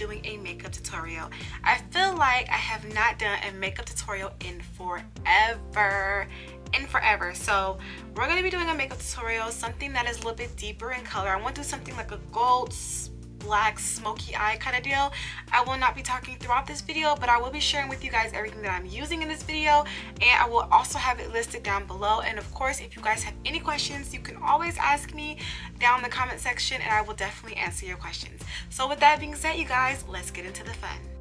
doing a makeup tutorial. I feel like I have not done a makeup tutorial in forever. So we're going to be doing a makeup tutorial, something that is a little bit deeper in color. I want to do something like a gold, black, smoky eye kind of deal. I will not be talking throughout this video, but I will be sharing with you guys everything that I'm using in this video, and I will also have it listed down below. And of course, if you guys have any questions, you can always ask me down in the comment section, and I will definitely answer your questions. So with that being said, you guys, let's get into the fun.